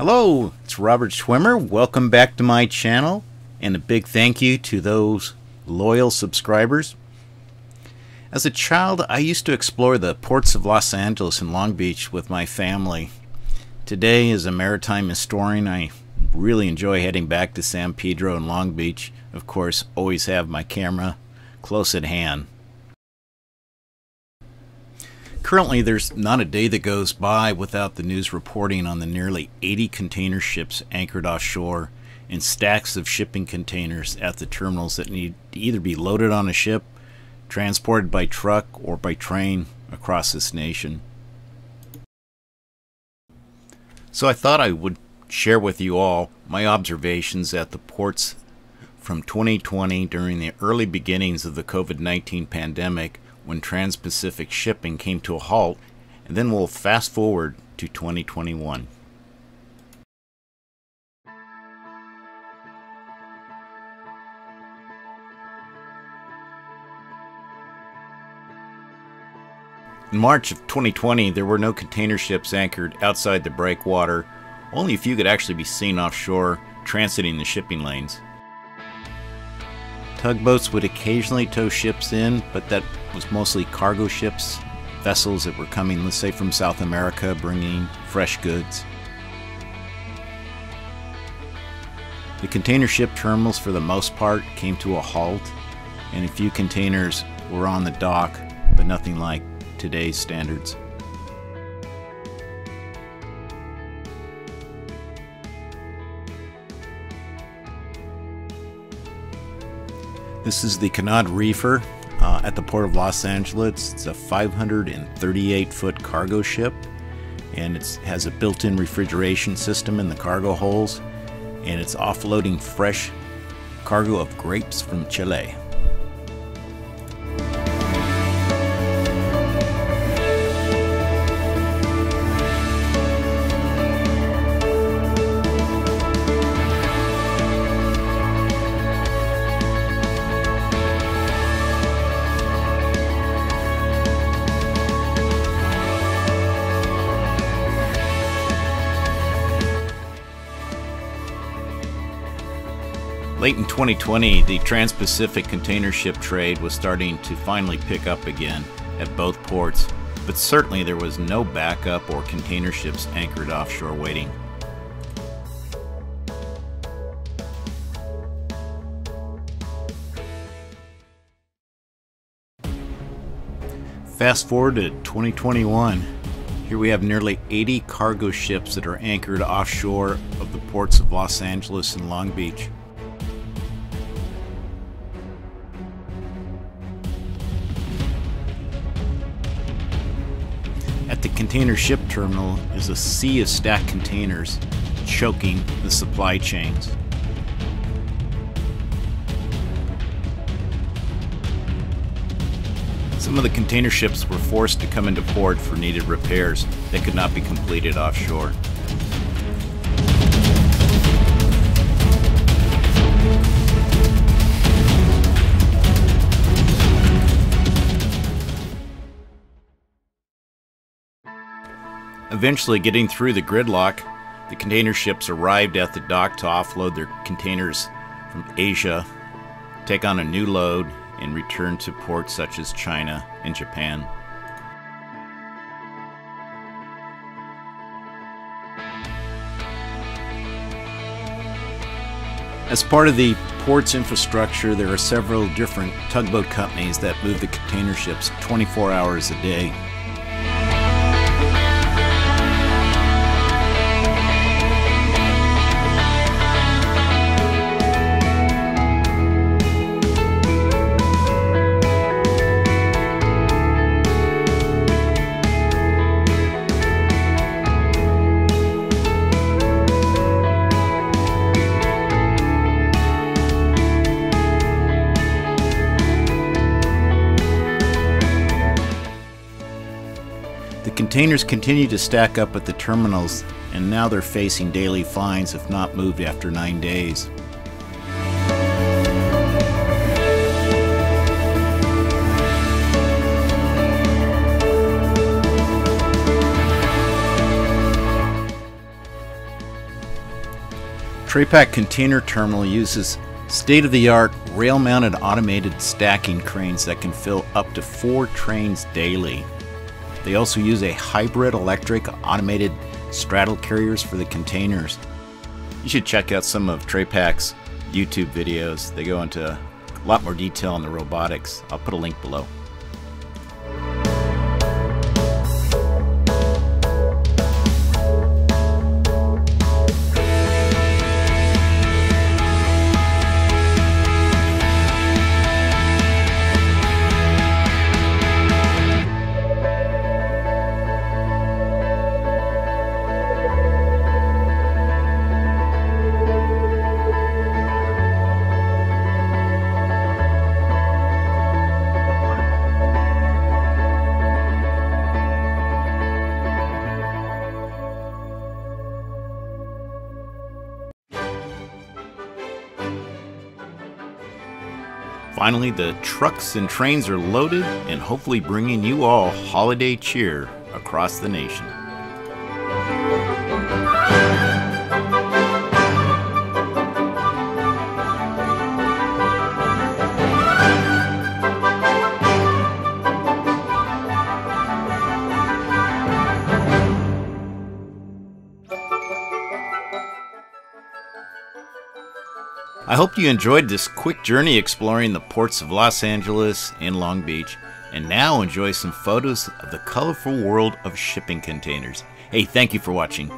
Hello, it's Robert Schwimmer. Welcome back to my channel, and a big thank you to those loyal subscribers. As a child, I used to explore the ports of Los Angeles and Long Beach with my family. Today, as a maritime historian, I really enjoy heading back to San Pedro and Long Beach. Of course, always have my camera close at hand. Currently, there's not a day that goes by without the news reporting on the nearly 80 container ships anchored offshore and stacks of shipping containers at the terminals that need to either be loaded on a ship, transported by truck, or by train across this nation. So I thought I would share with you all my observations at the ports from 2020 during the early beginnings of the COVID-19 pandemic, when Trans-Pacific shipping came to a halt, and then we'll fast forward to 2021. In March of 2020, there were no container ships anchored outside the breakwater. Only a few could actually be seen offshore, transiting the shipping lanes. Tugboats would occasionally tow ships in, but that was mostly cargo ships, vessels that were coming, let's say, from South America, bringing fresh goods. The container ship terminals, for the most part, came to a halt, and a few containers were on the dock, but nothing like today's standards. This is the Canad Reefer at the Port of Los Angeles. It's a 538-foot cargo ship, and it has a built-in refrigeration system in the cargo holds, and it's offloading fresh cargo of grapes from Chile. Late in 2020, the Trans-Pacific container ship trade was starting to finally pick up again at both ports, but certainly there was no backup or container ships anchored offshore waiting. Fast forward to 2021. Here we have nearly 80 cargo ships that are anchored offshore of the ports of Los Angeles and Long Beach. At the container ship terminal is a sea of stacked containers choking the supply chains. Some of the container ships were forced to come into port for needed repairs that could not be completed offshore. Eventually, getting through the gridlock, the container ships arrived at the dock to offload their containers from Asia, take on a new load, and return to ports such as China and Japan. As part of the port's infrastructure, there are several different tugboat companies that move the container ships 24 hours a day. Containers continue to stack up at the terminals, and now they're facing daily fines if not moved after 9 days. TraPac Container Terminal uses state-of-the-art rail-mounted automated stacking cranes that can fill up to 4 trains daily. They also use a hybrid electric automated straddle carriers for the containers. You should check out some of TraPac's YouTube videos. They go into a lot more detail on the robotics. I'll put a link below. Finally, the trucks and trains are loaded and hopefully bringing you all holiday cheer across the nation. I hope you enjoyed this quick journey exploring the ports of Los Angeles and Long Beach, and now enjoy some photos of the colorful world of shipping containers. Hey, thank you for watching.